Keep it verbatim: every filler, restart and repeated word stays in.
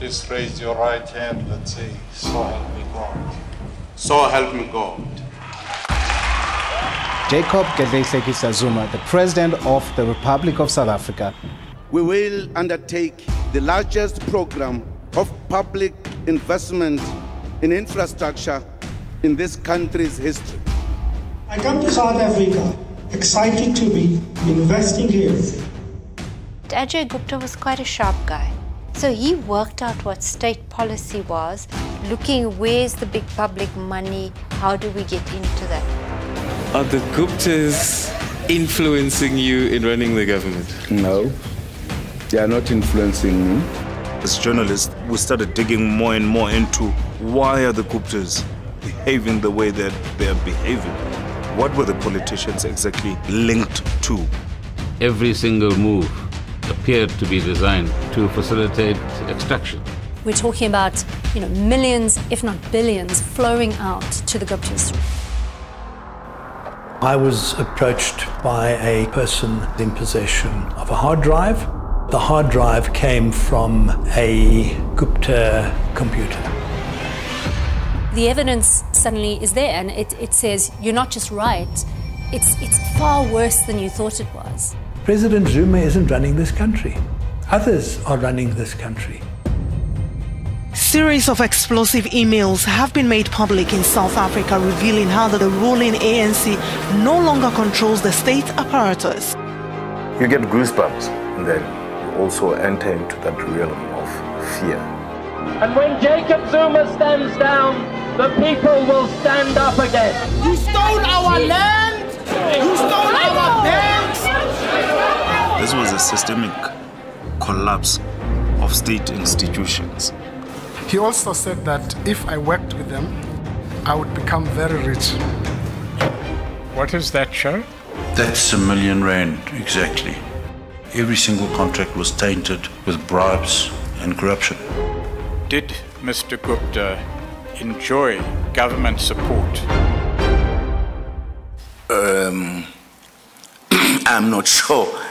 Please raise your right hand and say, "So help me God." So help me God. Jacob Zuma, the President of the Republic of South Africa. We will undertake the largest program of public investment in infrastructure in this country's history. I come to South Africa excited to be investing here. Ajay Gupta was quite a sharp guy. So he worked out what state policy was, looking where's the big public money, how do we get into that? Are the Guptas influencing you in running the government? No, they are not influencing me. As journalists, we started digging more and more into why are the Guptas behaving the way that they are behaving? What were the politicians exactly linked to? Every single move appeared to be designed to facilitate extraction. We're talking about, you know, millions, if not billions, flowing out to the Guptas. I was approached by a person in possession of a hard drive. The hard drive came from a Gupta computer. The evidence suddenly is there, and it, it says you're not just right, it's, it's far worse than you thought it was. President Zuma isn't running this country. Others are running this country. Series of explosive emails have been made public in South Africa, revealing how the ruling A N C no longer controls the state apparatus. You get goosebumps, and then you also enter into that realm of fear. And when Jacob Zuma stands down, the people will stand up again. You stole our land! You stole our banks! This was a systemic collapse of state institutions. He also said that if I worked with them, I would become very rich. What is that, sir? That's a million rand, exactly. Every single contract was tainted with bribes and corruption. Did Mister Gupta enjoy government support? Um, I'm not sure.